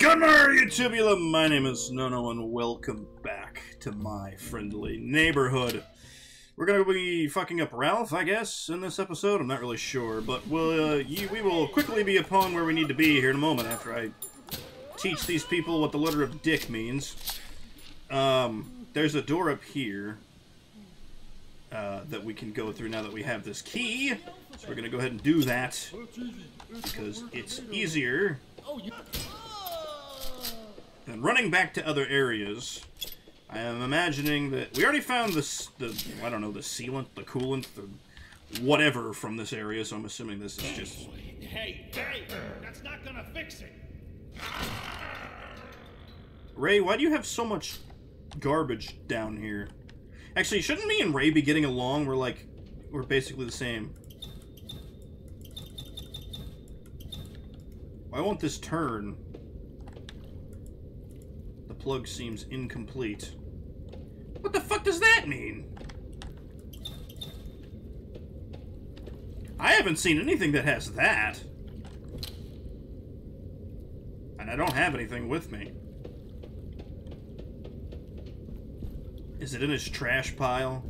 Good morning, YouTubula. My name is Nono, and welcome back to My Friendly Neighborhood. We're gonna be fucking up Ralph, I guess, in this episode. I'm not really sure, but we will quickly be upon where we need to be here in a moment after I teach these people what the letter of dick means. There's a door up here that we can go through now that we have this key. So we're gonna go ahead and do that because it's easier than running back to other areas. I am imagining that we already found the I don't know, the sealant, the coolant, the whatever from this area, so I'm assuming this is just... Hey, that's not gonna fix it! Ray, why do you have so much garbage down here? Actually, shouldn't me and Ray be getting along? We're basically the same. Why won't this turn? The plug seems incomplete. What the fuck does that mean? I haven't seen anything that has that. And I don't have anything with me. Is it in his trash pile?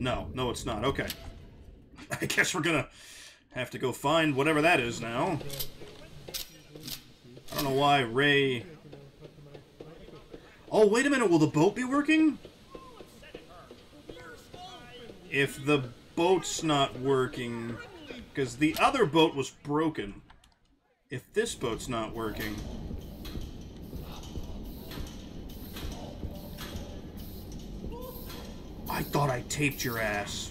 No, it's not. Okay. I guess we're gonna have to go find whatever that is now. I don't know why Ray... Oh, wait a minute, will the boat be working? If the boat's not working... Because the other boat was broken. If this boat's not working... I thought I taped your ass.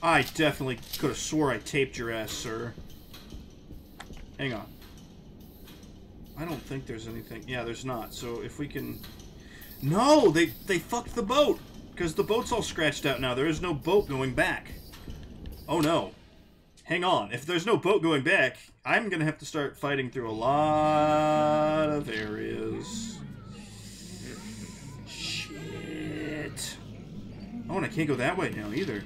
I definitely could have swore I taped your ass, sir. Hang on. I don't think there's anything. Yeah, there's not. So if we can... No! They fucked the boat! Because the boat's all scratched out now. There is no boat going back. Oh, no. Hang on. If there's no boat going back, I'm going to have to start fighting through a lot of areas. Shit. Oh, and I can't go that way now, either.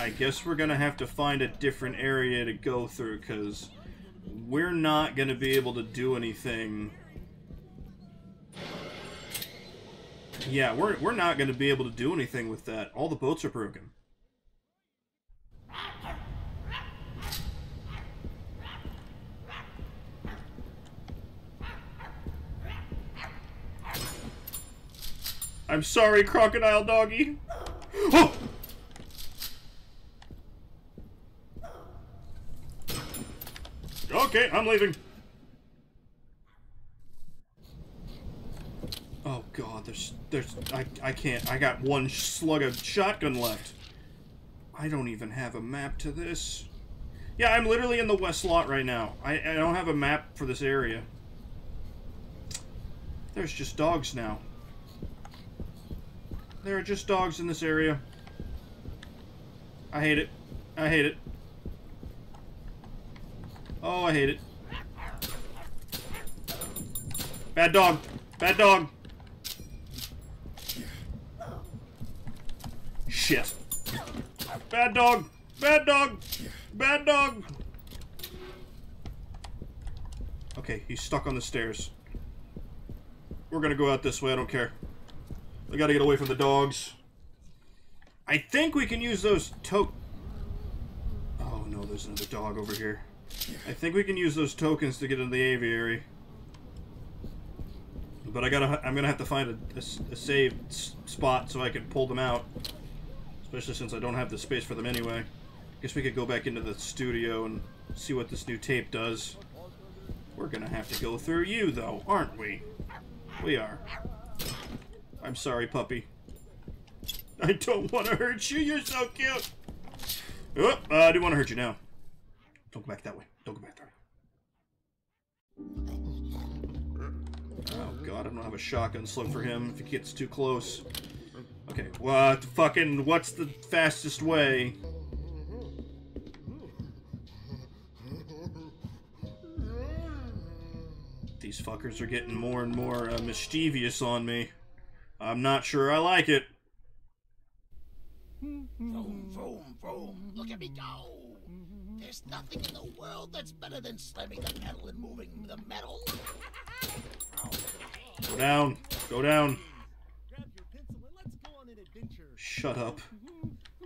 I guess we're gonna have to find a different area to go through, because we're not gonna be able to do anything. Yeah, we're not gonna be able to do anything with that. All the boats are broken. I'm sorry, Crocodile Doggy. Oh! Okay, I'm leaving. Oh god, I can't. I got one slug of shotgun left. I don't even have a map to this. Yeah, I'm literally in the West Lot right now. I don't have a map for this area. There's just dogs now. There are just dogs in this area. I hate it. I hate it. Oh, I hate it. Bad dog. Bad dog. Shit. Bad dog. Bad dog. Bad dog. Okay, he's stuck on the stairs. We're gonna go out this way. I don't care. We gotta get away from the dogs. I think we can use those Oh no, there's another dog over here. I think we can use those tokens to get into the aviary. But I'm gonna have to find a save spot so I can pull them out. Especially since I don't have the space for them anyway. Guess we could go back into the studio and see what this new tape does. We're gonna have to go through you, though, aren't we? We are. I'm sorry, puppy. I don't want to hurt you. You're so cute. Oh, I do want to hurt you now. Don't go back that way. Don't go back that way. Oh god, I don't have a shotgun slug for him if he gets too close. Okay, what fucking, what's the fastest way? These fuckers are getting more and more mischievous on me. I'm not sure I like it. Vroom, vroom, vroom. Look at me go. There's nothing in the world that's better than slamming the pedal and moving the metal. Go down. Go down. Grab your pencil and let's go on an adventure. Shut up.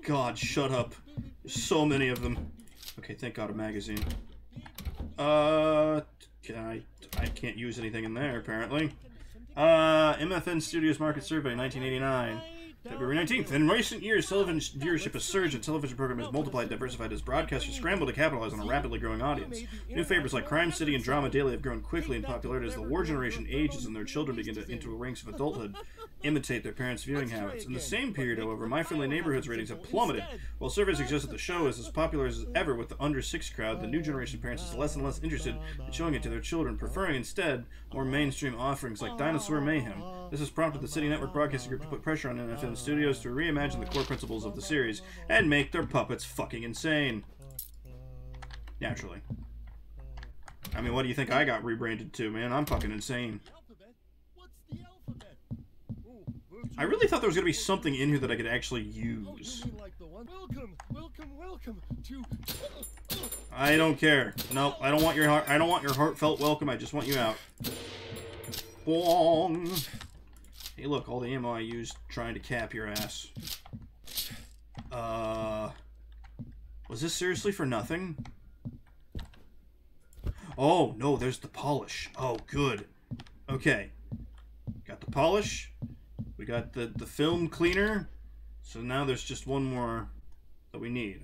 God, shut up. There's so many of them. Okay, thank God, a magazine. I can't use anything in there, apparently. MFN Studios Market Survey, 1989. February 19th. In recent years, television viewership has surged, and television programming has multiplied and diversified as broadcasters scramble to capitalize on a rapidly growing audience. New favorites like Crime City and Drama Daily have grown quickly in popularity as the war generation ages and their children begin to enter the ranks of adulthood, imitate their parents' viewing habits. In the same period, however, My Friendly Neighborhood's ratings have plummeted. While surveys suggest that the show is as popular as ever with the under-6 crowd, the new generation of parents is less and less interested in showing it to their children, preferring instead more mainstream offerings like Dinosaur Mayhem. This has prompted the City Network Broadcasting Group to put pressure on MFN Studios to reimagine the core principles of the series and make their puppets fucking insane. Naturally. I mean, what do you think I got rebranded to, man? I'm fucking insane. I really thought there was gonna be something in here that I could actually use. I don't care. No, I don't want your heart. I don't want your heartfelt welcome. I just want you out. Bong. Hey, look, all the ammo I used trying to cap your ass. Was this seriously for nothing? Oh, no, there's the polish. Oh, good. Okay. Got the polish. We got the film cleaner. So now there's just one more that we need.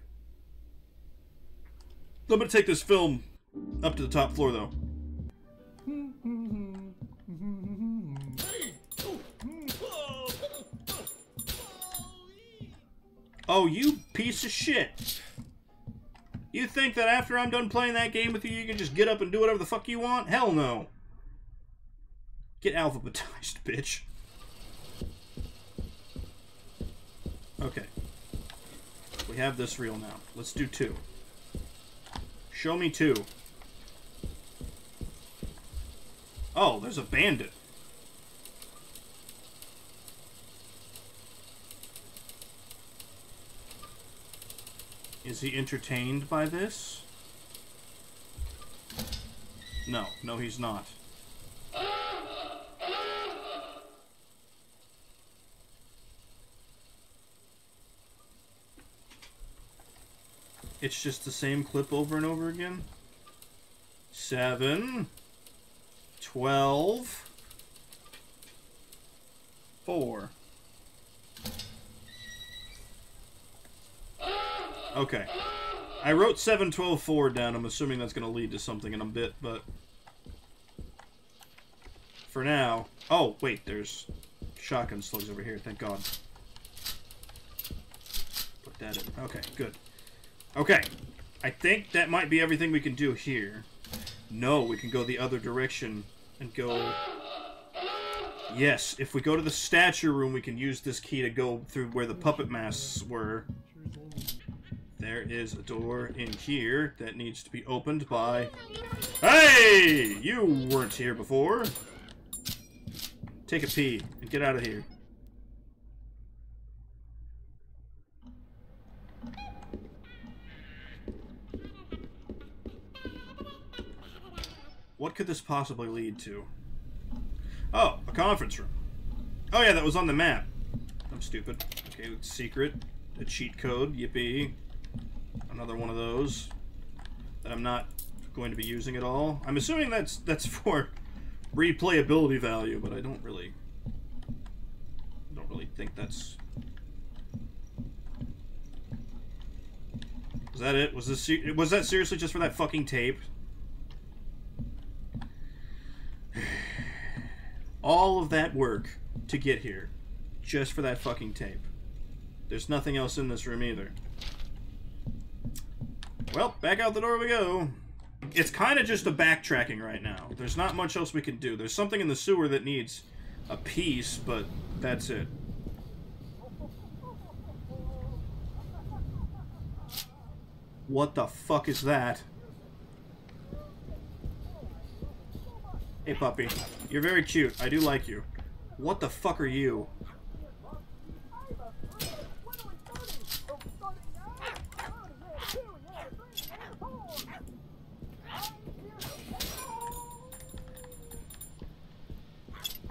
I'm gonna take this film up to the top floor, though. Oh, you piece of shit. You think that after I'm done playing that game with you, you can just get up and do whatever the fuck you want? Hell no. Get alphabetized, bitch. Okay. We have this reel now. Let's do two. Show me two. Oh, there's a bandit. Is he entertained by this? No. No, he's not. It's just the same clip over and over again. 7, 12, 4. Okay. I wrote 7, 12, 4 down. I'm assuming that's going to lead to something in a bit, but... For now... Oh, wait, there's shotgun slugs over here. Thank God. Put that in. Okay, good. Okay. I think that might be everything we can do here. No, we can go the other direction and go... Yes, if we go to the statue room, we can use this key to go through where the puppet masks were. There is a door in here that needs to be opened by... Hey! You weren't here before. Take a pee and get out of here. What could this possibly lead to? Oh, a conference room. Oh yeah, that was on the map. I'm stupid. Okay, it's secret. A cheat code. Yippee. Another one of those that I'm not going to be using at all. I'm assuming that's for replayability value, but I don't really think that's... Is that it? Was that seriously just for that fucking tape? All of that work to get here just for that fucking tape. There's nothing else in this room either. Well, back out the door we go. It's kind of just a backtracking right now. There's not much else we can do. There's something in the sewer that needs a piece, but that's it. What the fuck is that? Hey, puppy. You're very cute. I do like you. What the fuck are you?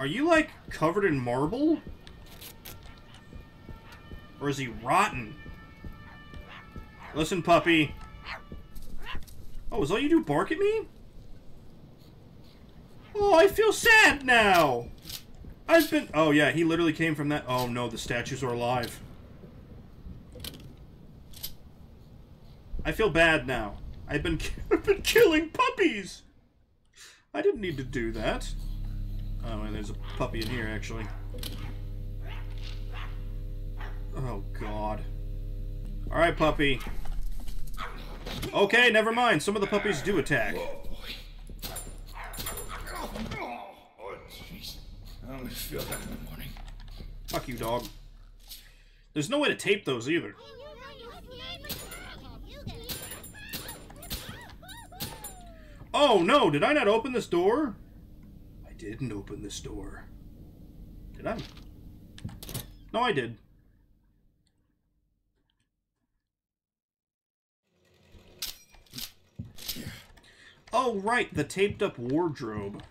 Are you, like, covered in marble? Or is he rotten? Listen, puppy. Oh, is all you do bark at me? Oh, I feel sad now! I've been... Oh, yeah, he literally came from that... Oh, no, the statues are alive. I feel bad now. I've been killing puppies! I didn't need to do that. Oh, and there's a puppy in here, actually. Oh, God. Alright, puppy. Okay, never mind. Some of the puppies do attack. Oh, jeez. I only feel that in the morning. Fuck you, dog. There's no way to tape those, either. Oh, no! Did I not open this door? I didn't open this door. Did I? No, I did. Oh, right, the taped-up wardrobe.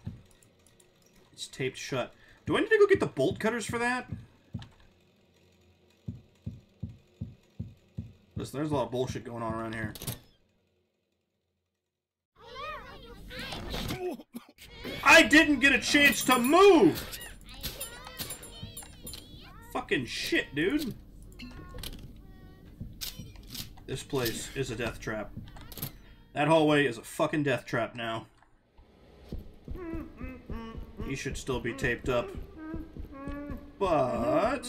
It's taped shut. Do I need to go get the bolt cutters for that? Listen, there's a lot of bullshit going on around here. I didn't get a chance to move! Fucking shit, dude. This place is a death trap. That hallway is a fucking death trap now. He should still be taped up. But...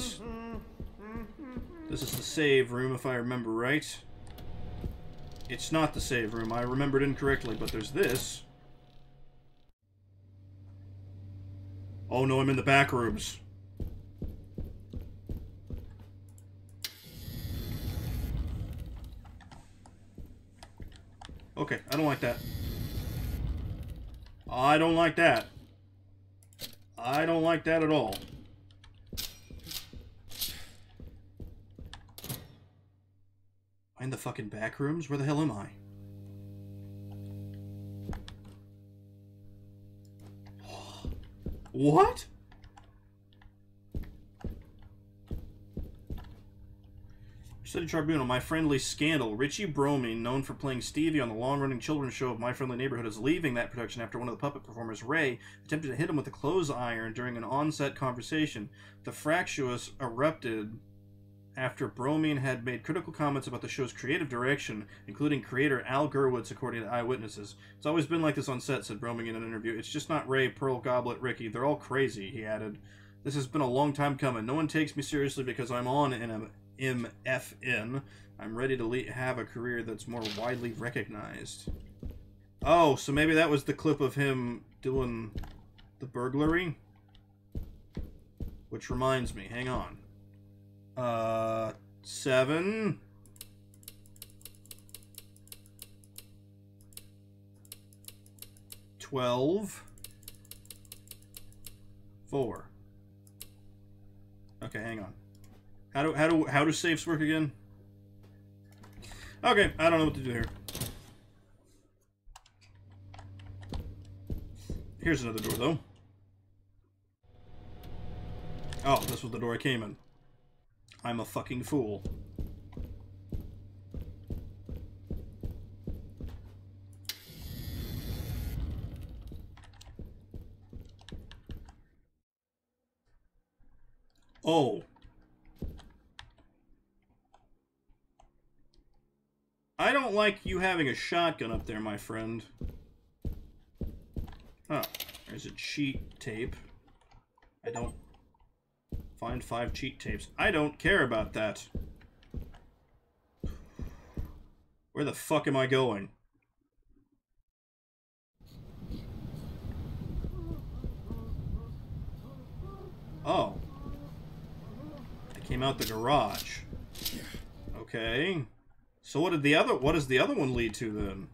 this is the save room, if I remember right. It's not the save room. I remembered incorrectly, but there's this. Oh no, I'm in the back rooms. Okay, I don't like that. I don't like that. I don't like that at all. I'm in the fucking back rooms? Where the hell am I? What? City Tribunal, My Friendly Scandal. Richie Brome, known for playing Stevie on the long-running children's show of My Friendly Neighborhood, is leaving that production after one of the puppet performers, Ray, attempted to hit him with a clothes iron during an on-set conversation. The fractious erupted after Brome had made critical comments about the show's creative direction, including creator Al Gerwitz, according to eyewitnesses. It's always been like this on set, said Brome in an interview. It's just not Ray, Pearl, Goblet, Ricky. They're all crazy, he added. This has been a long time coming. No one takes me seriously because I'm on MFN. I'm ready to have a career that's more widely recognized. Oh, so maybe that was the clip of him doing the burglary? Which reminds me, hang on. 7. Twelve. 4. Okay, hang on. How do safes work again? Okay, I don't know what to do here. Here's another door, though. Oh, this was the door I came in. I'm a fucking fool. Oh. I don't like you having a shotgun up there, my friend. Oh, there's a cheat tape. I don't... Find 5 cheat tapes. I don't care about that. Where the fuck am I going? Oh. I came out the garage. Okay. So what does the other one lead to then?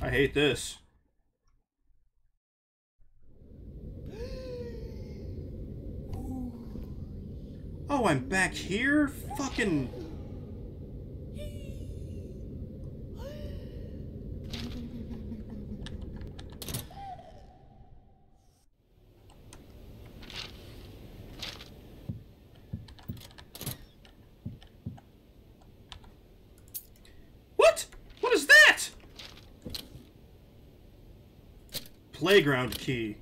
I hate this. Oh, I'm back here? Fucking... Playground key.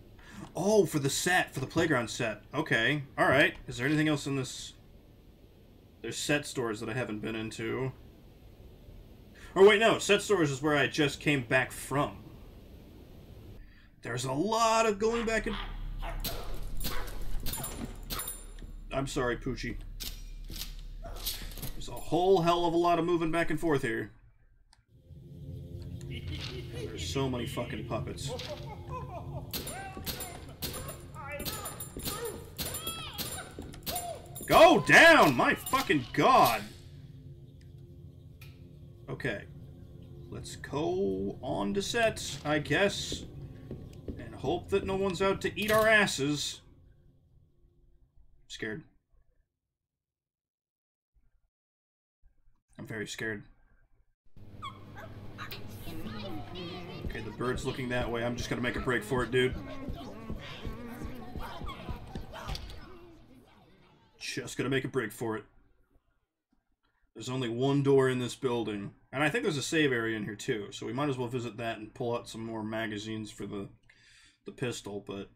Oh, for the set, for the playground set. Okay, all right. Is there anything else in this? There's set stores that I haven't been into. Or wait, no, set stores is where I just came back from. There's a lot of going back and... I'm sorry, Poochie. There's a whole hell of a lot of moving back and forth here. There's so many fucking puppets. Go down! My fucking god! Okay. Let's go on to sets, I guess. And hope that no one's out to eat our asses. I'm scared. I'm very scared. Okay, the bird's looking that way. I'm just gonna make a break for it, dude. Just gonna make a break for it. There's only one door in this building. And I think there's a save area in here too, so we might as well visit that and pull out some more magazines for the pistol, but...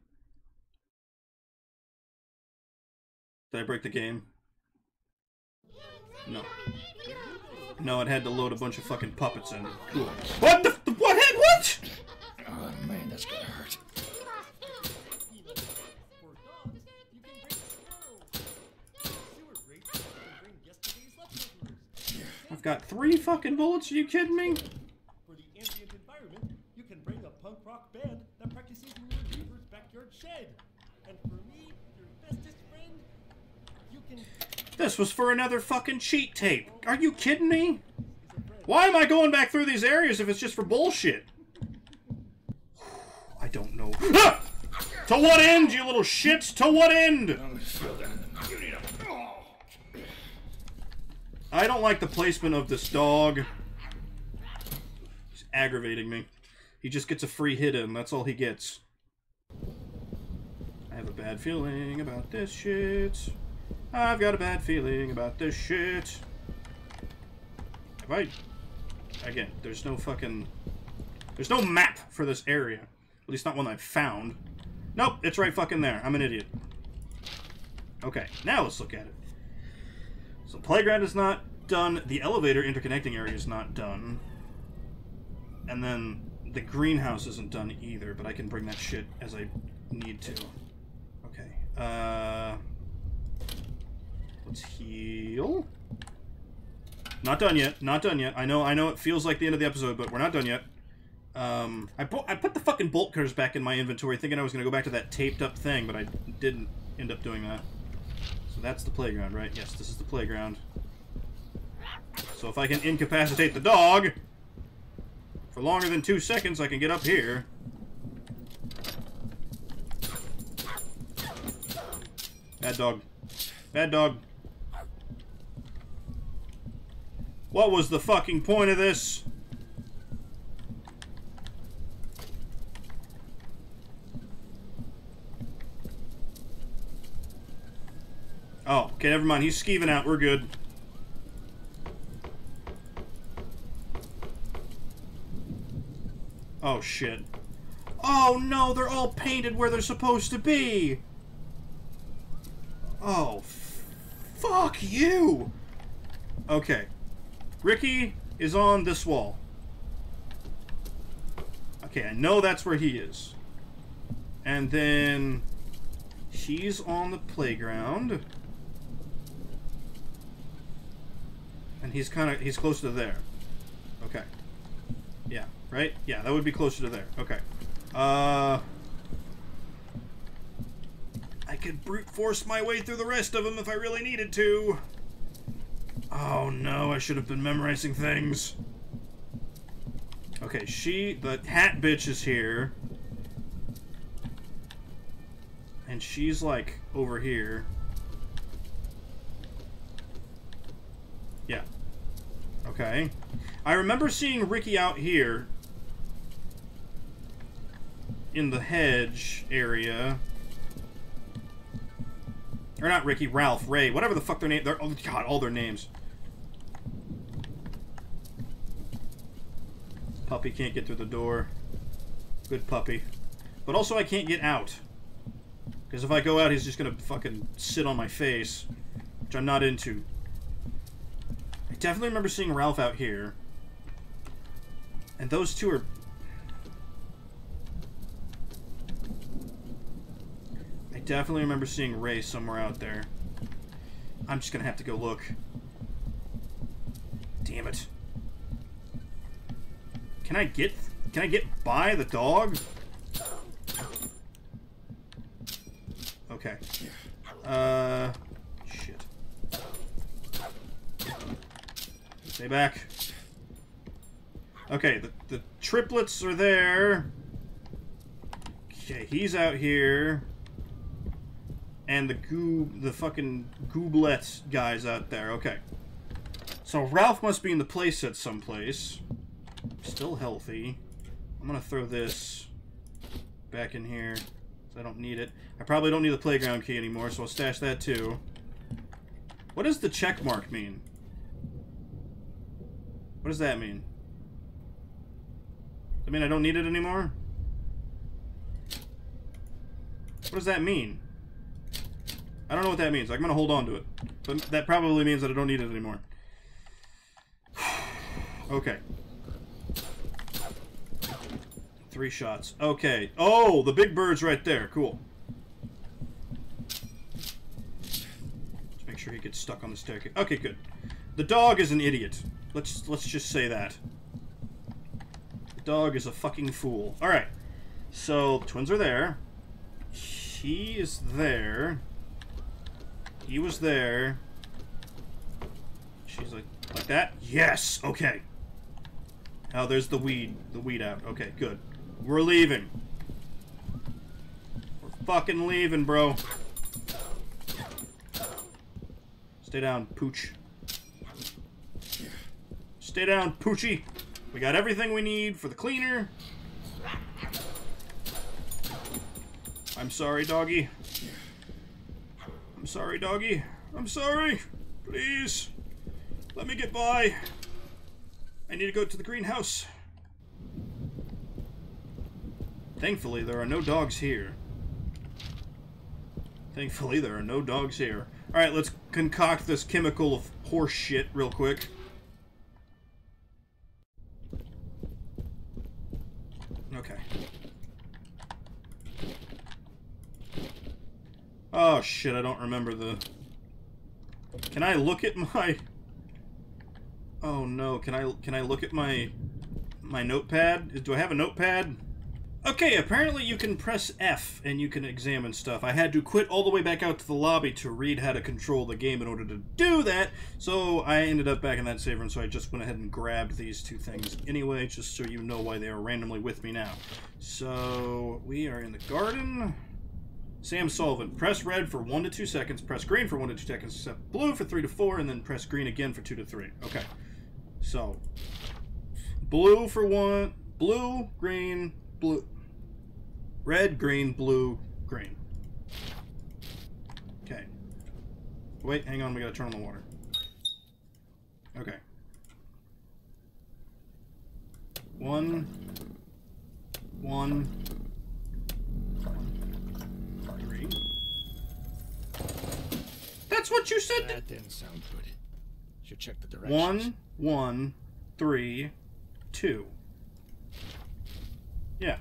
Did I break the game? No. No, it had to load a bunch of fucking puppets in it. Cool. What the f- what hit? What?! Oh man, that's gonna hurt. I've got 3 fucking bullets, are you kidding me? For the ambient environment, you can bring a punk rock band that practices in your neighbor's backyard shed. And for me, your bestest friend, you can... This was for another fucking cheat tape. Are you kidding me? Why am I going back through these areas if it's just for bullshit? I don't know. Ah! To what end, you little shits? To what end? I don't like the placement of this dog. He's aggravating me. He just gets a free hit in. That's all he gets. I have a bad feeling about this shit. I've got a bad feeling about this shit. Have I... Again, there's no fucking... There's no map for this area. At least not one I've found. Nope, it's right fucking there. I'm an idiot. Okay, now let's look at it. So the playground is not done, the elevator interconnecting area is not done, and then the greenhouse isn't done either, but I can bring that shit as I need to. Okay, let's heal. Not done yet, not done yet. I know it feels like the end of the episode, but we're not done yet. I put the fucking bolt cutters back in my inventory thinking I was going to go back to that taped up thing, but I didn't end up doing that. So that's the playground, right? Yes, this is the playground. So if I can incapacitate the dog for longer than 2 seconds, I can get up here. Bad dog. Bad dog. What was the fucking point of this? Oh, okay, never mind. He's skeeving out. We're good. Oh, shit. Oh, no, they're all painted where they're supposed to be. Oh, fuck you. Okay. Ricky is on this wall. Okay, I know that's where he is. And then he's on the playground. And he's kind of, he's closer to there. Okay. Yeah, right? Yeah, that would be closer to there. Okay. I could brute force my way through the rest of them if I really needed to. Oh no, I should have been memorizing things. Okay, the hat bitch is here. And she's like over here. Yeah. Okay. I remember seeing Ricky out here in the hedge area. Or not Ricky, Ralph, Ray, whatever the fuck their name, oh god, all their names. Puppy can't get through the door. Good puppy. But also I can't get out. Because if I go out, he's just going to fucking sit on my face, which I'm not into. I definitely remember seeing Ralph out here. And those two are... I definitely remember seeing Ray somewhere out there. I'm just going to have to go look. Damn it. Can I get by the dog? Okay. Shit. Stay back. Okay, the triplets are there. Okay, he's out here. And the fucking Goblet guy's out there. Okay. So Ralph must be in the playset someplace. Still healthy. I'm gonna throw this back in here. I don't need it. I probably don't need the playground key anymore, so I'll stash that too. What does the check mark mean? What does that mean? I mean, I don't need it anymore? What does that mean? I don't know what that means. I'm gonna hold on to it. But that probably means that I don't need it anymore. Okay. 3 shots. Okay. Oh, the big bird's right there. Cool. Let's make sure he gets stuck on the staircase. Okay, good. The dog is an idiot. Let's just say that. The dog is a fucking fool. All right. So the twins are there. He is there. He was there. She's like that. Yes. Okay. Oh, there's the weed out. Okay, good. We're leaving. We're fucking leaving, bro. Stay down, Pooch. Stay down, Poochie. We got everything we need for the cleaner. I'm sorry, doggy. I'm sorry, doggy. I'm sorry. Please. Let me get by. I need to go to the greenhouse. Thankfully, there are no dogs here. Thankfully, there are no dogs here. Alright, let's concoct this chemical of horse shit real quick. Okay. Oh shit, I don't remember the... Can I look at my... Oh no, can I look at my notepad? Do I have a notepad? Okay, apparently you can press F and you can examine stuff. I had to quit all the way back out to the lobby to read how to control the game in order to do that, so I ended up back in that save room, so I just went ahead and grabbed these two things anyway, just so you know why they are randomly with me now. So, we are in the garden. Sam Solvent. Press red for 1 to 2 seconds, press green for 1 to 2 seconds, except blue for 3 to 4, and then press green again for 2 to 3. Okay. So, blue for one, blue, green, blue, red, green, blue, green. Okay. Wait, hang on, we gotta turn on the water. Okay. 1, 1, 3. That's what you said! That didn't sound good. Should check the directions. 1, 1, 3, 2. Yeah.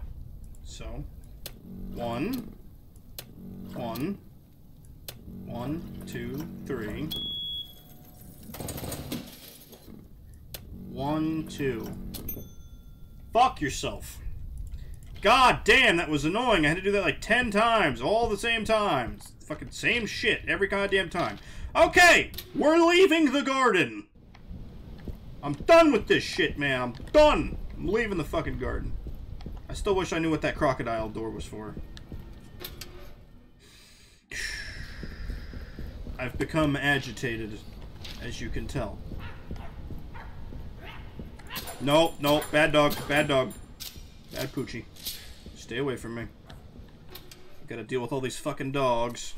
So 1, 1, 1, 2, 3. 1, 2. Fuck yourself. God damn, that was annoying. I had to do that like 10 times, all the same times. Fucking same shit every goddamn time. Okay, we're leaving the garden. I'm done with this shit, man. I'm done. I'm leaving the fucking garden. I still wish I knew what that crocodile door was for. I've become agitated, as you can tell. No, no, bad dog, bad dog. Bad Poochie. Stay away from me. I've got to deal with all these fucking dogs.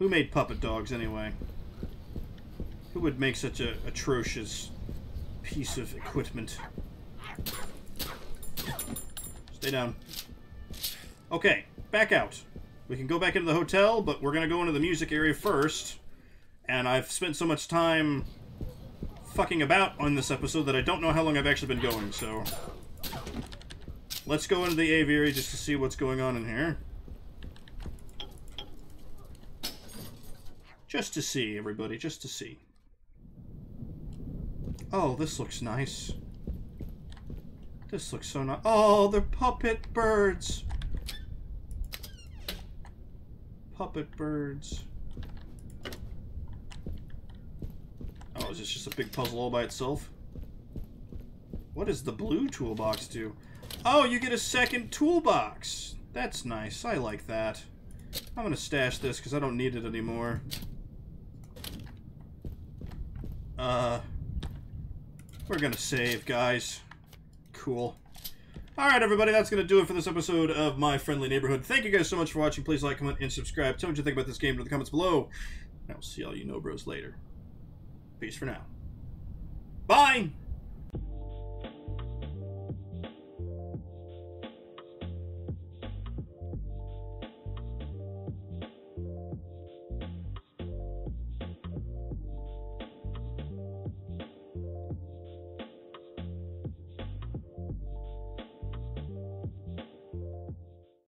Who made puppet dogs, anyway? Who would make such a atrocious piece of equipment? Stay down. Okay, back out. We can go back into the hotel, but we're going to go into the music area first. And I've spent so much time fucking about on this episode that I don't know how long I've actually been going, so... Let's go into the aviary just to see what's going on in here. Just to see, everybody, just to see. Oh, this looks nice. This looks so nice. Oh, they're puppet birds! Puppet birds. Oh, is this just a big puzzle all by itself? What does the blue toolbox do? Oh, you get a second toolbox! That's nice. I like that. I'm gonna stash this because I don't need it anymore. We're gonna save, guys. Cool. Alright, everybody, that's going to do it for this episode of My Friendly Neighborhood. Thank you guys so much for watching. Please like, comment, and subscribe. Tell me what you think about this game in the comments below. I'll see all you know bros later. Peace for now. Bye!